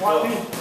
One, two.